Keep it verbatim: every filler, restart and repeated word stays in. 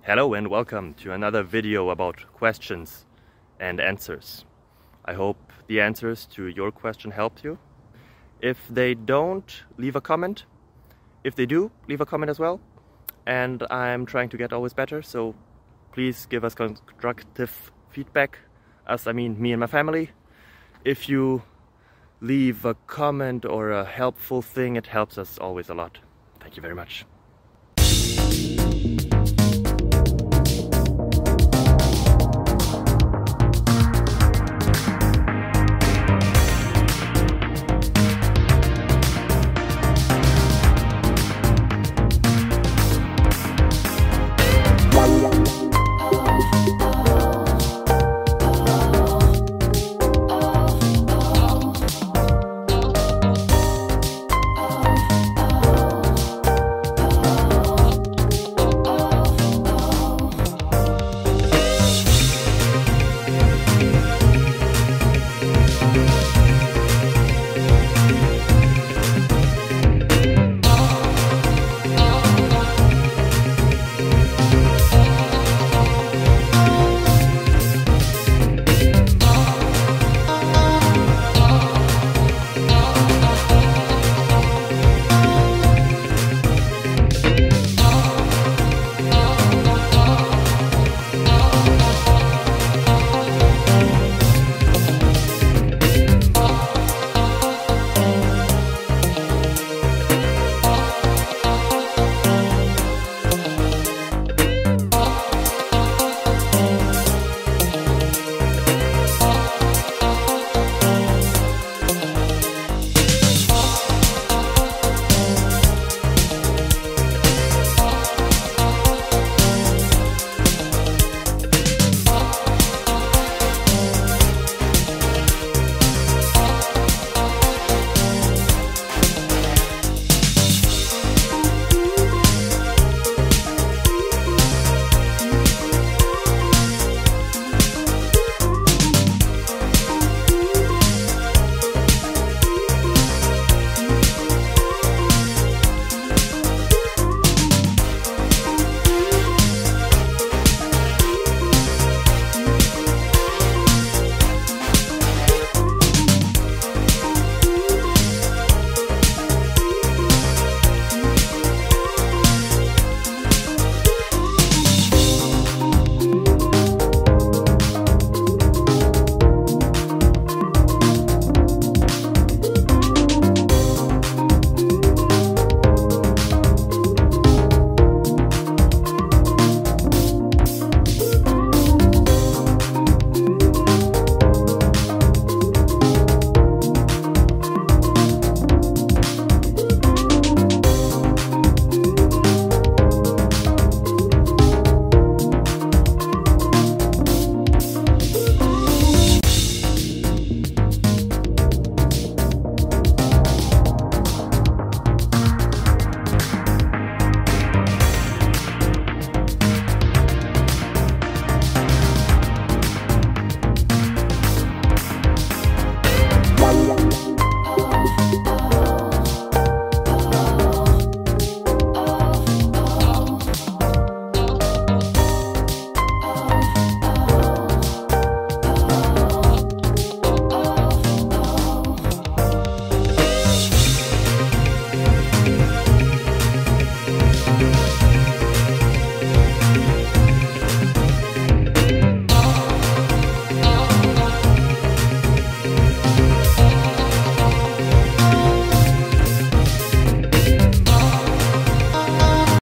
Hello and welcome to another video about questions and answers. I hope the answers to your question helped you. If they don't, leave a comment. If they do, leave a comment as well. And I'm trying to get always better, so please give us constructive feedback, as I mean me and my family. If you leave a comment or a helpful thing, it helps us always a lot. Thank you very much.